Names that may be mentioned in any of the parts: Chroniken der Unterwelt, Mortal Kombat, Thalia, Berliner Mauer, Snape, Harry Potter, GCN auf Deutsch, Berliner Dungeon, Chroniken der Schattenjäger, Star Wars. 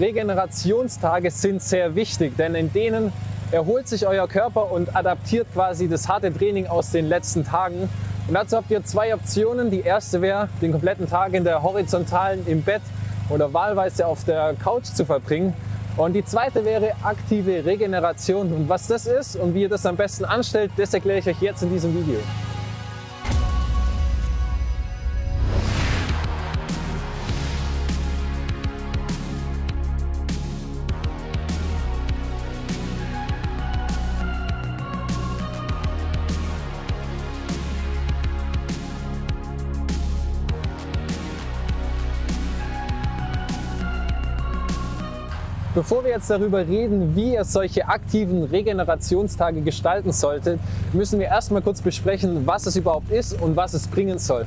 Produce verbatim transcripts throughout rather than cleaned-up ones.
Regenerationstage sind sehr wichtig, denn in denen erholt sich euer Körper und adaptiert quasi das harte Training aus den letzten Tagen. Und dazu habt ihr zwei Optionen. Die erste wäre, den kompletten Tag in der horizontalen im Bett oder wahlweise auf der Couch zu verbringen. Und die zweite wäre aktive Regeneration. Und was das ist und wie ihr das am besten anstellt, das erkläre ich euch jetzt in diesem Video. Bevor wir jetzt darüber reden, wie ihr solche aktiven Regenerationstage gestalten solltet, müssen wir erstmal kurz besprechen, was es überhaupt ist und was es bringen soll.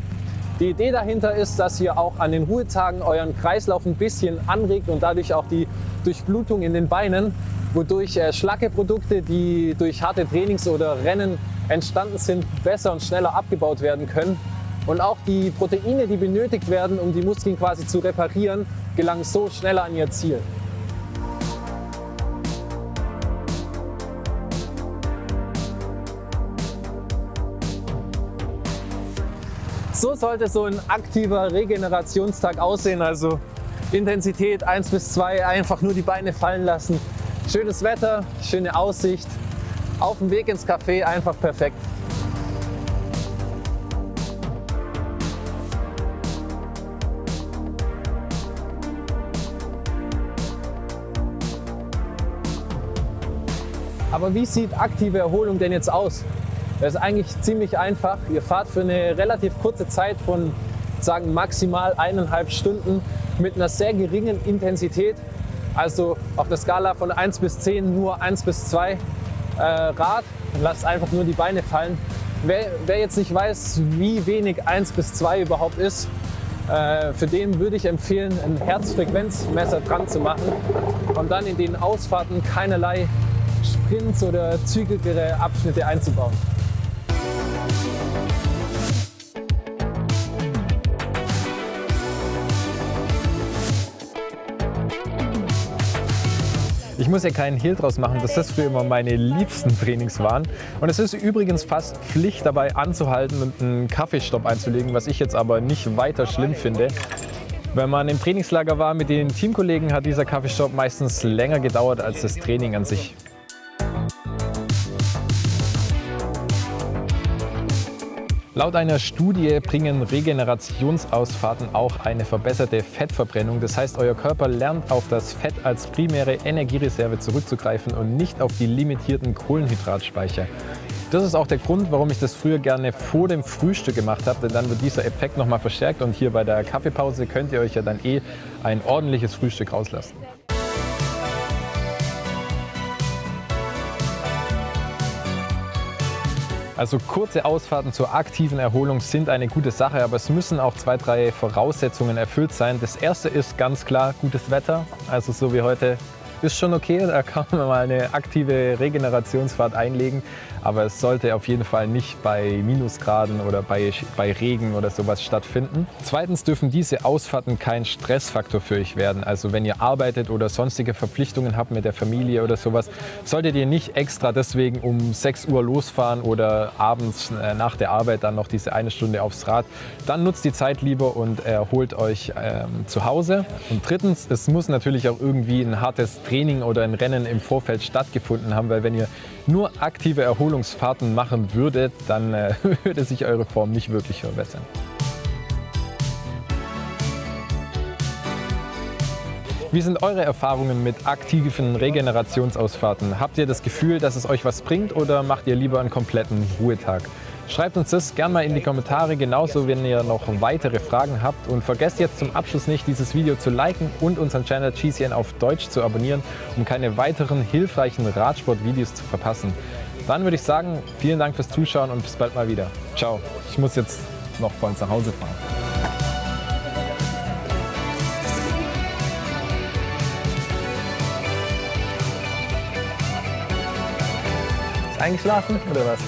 Die Idee dahinter ist, dass ihr auch an den Ruhetagen euren Kreislauf ein bisschen anregt und dadurch auch die Durchblutung in den Beinen, wodurch Schlackeprodukte, die durch harte Trainings oder Rennen entstanden sind, besser und schneller abgebaut werden können. Und auch die Proteine, die benötigt werden, um die Muskeln quasi zu reparieren, gelangen so schneller an ihr Ziel. So sollte so ein aktiver Regenerationstag aussehen, also Intensität eins bis zwei, einfach nur die Beine fallen lassen. Schönes Wetter, schöne Aussicht, auf dem Weg ins Café einfach perfekt. Aber wie sieht aktive Erholung denn jetzt aus? Das ist eigentlich ziemlich einfach. Ihr fahrt für eine relativ kurze Zeit von sagen maximal eineinhalb Stunden mit einer sehr geringen Intensität, also auf der Skala von eins bis zehn nur eins bis zwei äh, Rad. Lasst einfach nur die Beine fallen. Wer, wer jetzt nicht weiß, wie wenig eins bis zwei überhaupt ist, äh, für den würde ich empfehlen, ein Herzfrequenzmesser dran zu machen und dann in den Ausfahrten keinerlei Sprints oder zügigere Abschnitte einzubauen. Ich muss ja keinen Hehl draus machen, dass das früher immer meine liebsten Trainings waren. Und es ist übrigens fast Pflicht, dabei anzuhalten und einen Kaffeestopp einzulegen, was ich jetzt aber nicht weiter schlimm finde. Wenn man im Trainingslager war mit den Teamkollegen, hat dieser Kaffeestopp meistens länger gedauert als das Training an sich. Laut einer Studie bringen Regenerationsausfahrten auch eine verbesserte Fettverbrennung. Das heißt, euer Körper lernt auf das Fett als primäre Energiereserve zurückzugreifen und nicht auf die limitierten Kohlenhydratspeicher. Das ist auch der Grund, warum ich das früher gerne vor dem Frühstück gemacht habe, denn dann wird dieser Effekt nochmal verstärkt und hier bei der Kaffeepause könnt ihr euch ja dann eh ein ordentliches Frühstück rauslassen. Also kurze Ausfahrten zur aktiven Erholung sind eine gute Sache, aber es müssen auch zwei, drei Voraussetzungen erfüllt sein. Das erste ist ganz klar gutes Wetter, also so wie heute ist schon okay, da kann man mal eine aktive Regenerationsfahrt einlegen, aber es sollte auf jeden Fall nicht bei Minusgraden oder bei, bei Regen oder sowas stattfinden. Zweitens dürfen diese Ausfahrten kein Stressfaktor für euch werden, also wenn ihr arbeitet oder sonstige Verpflichtungen habt mit der Familie oder sowas, solltet ihr nicht extra deswegen um sechs Uhr losfahren oder abends nach der Arbeit dann noch diese eine Stunde aufs Rad. Dann nutzt die Zeit lieber und erholt euch ähm, zu Hause. Und drittens, es muss natürlich auch irgendwie ein hartes Training Training oder ein Rennen im Vorfeld stattgefunden haben, weil wenn ihr nur aktive Erholungsfahrten machen würdet, dann äh, würde sich eure Form nicht wirklich verbessern. Wie sind eure Erfahrungen mit aktiven Regenerationsausfahrten? Habt ihr das Gefühl, dass es euch was bringt oder macht ihr lieber einen kompletten Ruhetag? Schreibt uns das gerne mal in die Kommentare, genauso wenn ihr noch weitere Fragen habt. Und vergesst jetzt zum Abschluss nicht, dieses Video zu liken und unseren Channel G C N auf Deutsch zu abonnieren, um keine weiteren hilfreichen Radsport-Videos zu verpassen. Dann würde ich sagen, vielen Dank fürs Zuschauen und bis bald mal wieder. Ciao, ich muss jetzt noch vor uns nach Hause fahren. Eingeschlafen oder was?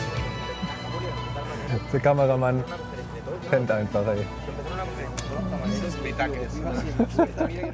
Der Kameramann pennt einfach, ey.